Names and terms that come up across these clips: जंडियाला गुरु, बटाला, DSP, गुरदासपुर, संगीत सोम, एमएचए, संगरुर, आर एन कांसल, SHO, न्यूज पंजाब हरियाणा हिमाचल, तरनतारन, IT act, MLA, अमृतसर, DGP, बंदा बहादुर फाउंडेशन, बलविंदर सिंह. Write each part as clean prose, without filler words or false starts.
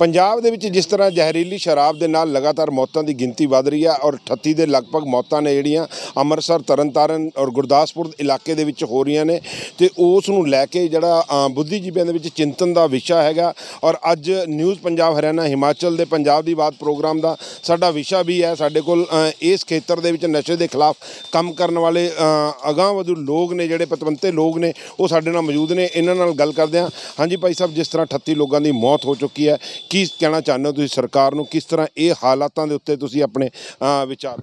पंजाब दे विच जिस तरह जहरीली शराब दे नाल लगातार मौतों की गिनती बढ़ रही है और 38 के लगभग मौतों ने जड़ियाँ अमृतसर तरनतारन और गुरदासपुर इलाके दे विच हो रही ने तो उस नूं लैके जिहड़ा बुद्धिजीवियों दे विच चिंतन का विशा हैगा। और अज न्यूज़ पंजाब हरियाणा हिमाचल दे पंजाब दी बात प्रोग्राम का साडा विशा भी है। साडे कोल इस खेतर दे विच नशे दे खिलाफ काम करने वाले अगाह वधू लोग ने जिहड़े पतवंते लोग ने वो साडे नाल मौजूद ने, इन्हां नाल गल करदे हां। हाँ जी भाई साहब, जिस तरह 38 लोगों की मौत हो चुकी है, की कहना चाहते हो तुसीं सरकार नूं, किस तरह ये हालातों के उत्ते तुसीं अपने विचार?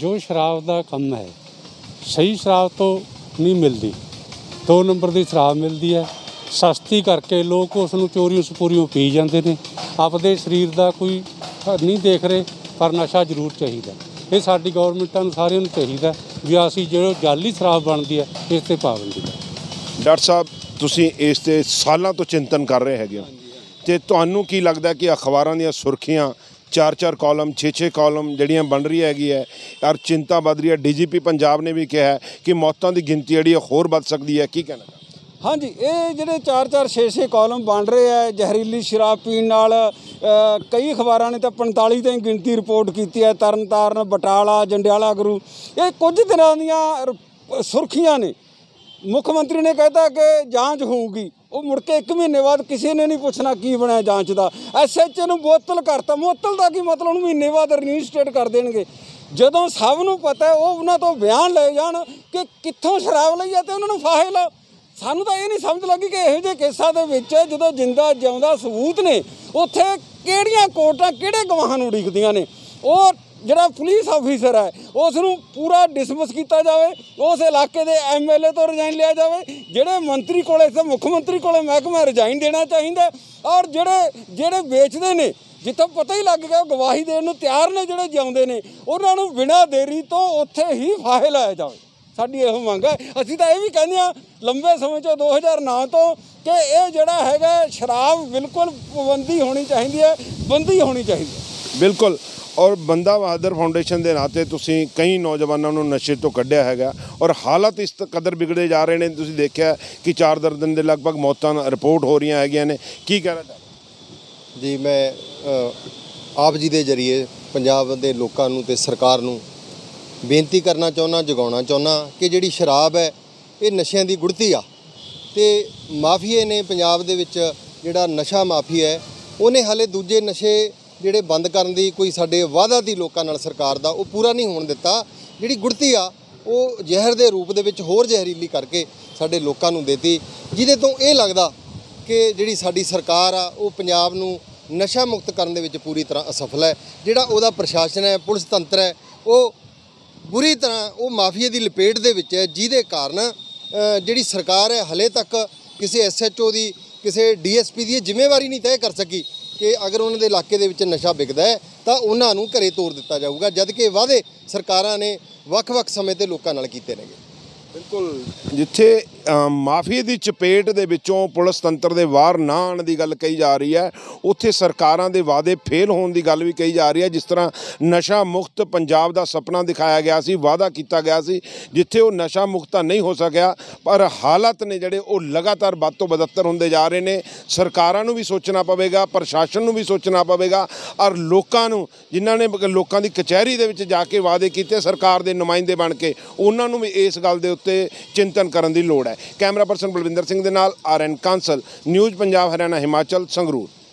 जो शराब का कम है सही शराब तो नहीं मिलती, 2 नंबर की शराब मिलती है, सस्ती करके लोग उस चोरी सपूरी पी जाते हैं, अपने शरीर का कोई नहीं देख रहे, पर नशा जरूर चाहिए। ये साडी गवर्नमेंटां सारियां नूं चाहिए भी असीं जो जाली शराब बनती है इस पर पाबंदी। डॉक्टर साहब, तुसीं इस ते सालों तो चिंतन कर रहे हैगे ते तुहानूं की लगदा कि अखबारां दीयां सुर्खियां 4-4 कॉलम 6-6 कॉलम जड़ियाँ बन रही हैगी है और चिंता बढ़ रही है। DGP पंजाब ने भी कहा है कि मौतों की गिनती जी होर बढ़ सकती है, की कहना? हाँ जी, ये जिहड़े 4-4 6-6 कॉलम बन रहे हैं जहरीली शराब पीण नाल, कई अखबारों ने तो 45 तक गिनती रिपोर्ट की है। तरनतारन, बटाला, जंडियाला गुरु, ये कुछ दिनों दीयां सुर्खियां ने। मुख्यमंत्री ने कहता कि जांच होगी, वो मुड़ के 1 महीने बाद किसी ने नहीं पूछना की बनाया जांच का। SHO नूं बोतल करता, मुअत्तल का की मतलब, उन्हें महीने बाद रजिस्ट्रेट कर देंगे। जदों सबनों पता है वो उन्होंने तो बयान ले जान कि कित्थों शराब लई है तो उन्होंने फाहे लाओ। सानूं तां ये नहीं समझ लगी कि इहो जिहे केसां दे विच जदों जिंदा जिउंदा सबूत ने उत्थे किहड़ियां कोर्टां किहड़े गवाहां नूं उड़ीकदियां ने। और जिहड़ा पुलिस ऑफिसर है उसनूं पूरा डिसमिस किया जाए, उस इलाके के MLA तो रिजाइन लिया जाए, जिहड़े मंत्री कोले ते मुख्यमंत्री कोले महकमा रिजाइन देना चाहिए। और जिहड़े जिहड़े बेचते हैं जितों पता ही लग गया गवाही देने तैयार ने, जिहड़े जिउंदे ने उन्होंने बिना देरी तो उत्थे ही फाहे लाया जाए। साडी इहो मंग है। असीं तां इह वी कहंदे आं लंबे समय चों 2009 तो कि इह जिहड़ा हैगा शराब बिल्कुल पाबंदी होनी चाहिए है, बंदी होनी चाहिए बिल्कुल। और बंदा बहादुर फाउंडेशन के नाते तुसीं कई नौजवानों को नशे तो कढ़िया हैगा और हालत इस कदर बिगड़े जा रहे हैं। तुसीं देखिया कि 4-4 दिन के लगभग मौतां रिपोर्ट हो रही हैगियां ने, की कहना चाहते जी? मैं आप जी के जरिए पंजाब के लोगों नूं ते सरकार नूं बेनती करना चाहना, जगाना चाहना कि जिहड़ी शराब है ये नशे की गुड़ती आ ते माफिए ने पंजाब दे विच जिहड़ा नशा माफिया है उन्हें हाले दूजे नशे ਜਿਹੜੇ बंद करने की कोई साढ़े वादा दी लोकां नाल सरकार दा वो पूरा नहीं होण दित्ता। जिहड़ी गुड़ती आ वो जहर दे रूप दे विच होर जहरीली करके साढ़े लोकां नूं देती, जिहदे तों ये लगदा कि जिहड़ी साडी सरकार आ वो पंजाब नूं नशा मुक्त करन दे विच पूरी तरह असफल है। जिहड़ा ओहदा प्रशासन है, पुलिस तंत्र है, वो बुरी तरह वो माफिया दी लपेट दे विच है, जिहदे कारण जिहड़ी सरकार है हले तक किसी SHO दी किसी DSP दी जिम्मेवारी नहीं तय कर सकी कि अगर उन्होंने इलाके के नशा बिकता है तो उन्होंने घरें तोड़ दिता जाऊगा, जबकि वादे सरकारों ने वख-वख समय ते लोगों नाल कीते ने। बिल्कुल, जिथे माफिया की चपेट के विचों पुलिस तंत्र के बाहर ना आने की गल कही जा रही है, उत्थे सरकारां दे वादे फेल होने की गल भी कही जा रही है। जिस तरह नशा मुक्त पंजाब का सपना दिखाया गया सी, वादा किया गया सी, जिथे वो नशा मुक्त नहीं हो सकिया पर हालात ने जिहड़े वो लगातार बद तो बदतर होंदे जा रहे ने। सरकारां नूं भी सोचना पवेगा, प्रशासन नूं भी सोचना पवेगा और लोकां नूं जिन्हां ने लोकां दी कचहरी दे विच जाके वादे कीते सरकार दे नुमाइंदे बन के, उन्हां नूं भी इस गल दे ते चिंतन करने की लोड़ है। कैमरा पर्सन बलविंदर सिंह के नाल आर एन कांसल, न्यूज पंजाब हरियाणा हिमाचल, Sangrur.